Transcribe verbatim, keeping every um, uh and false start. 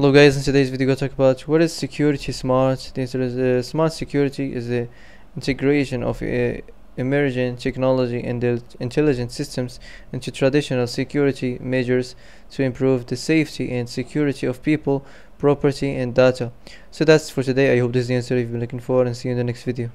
Hello guys, in today's video we'll talk about what is security smart. The answer is uh, smart security is the integration of uh, emerging technology and the intelligent systems into traditional security measures to improve the safety and security of people, property and data. So that's for today. I hope this is the answer you've been looking for, and see you in the next video.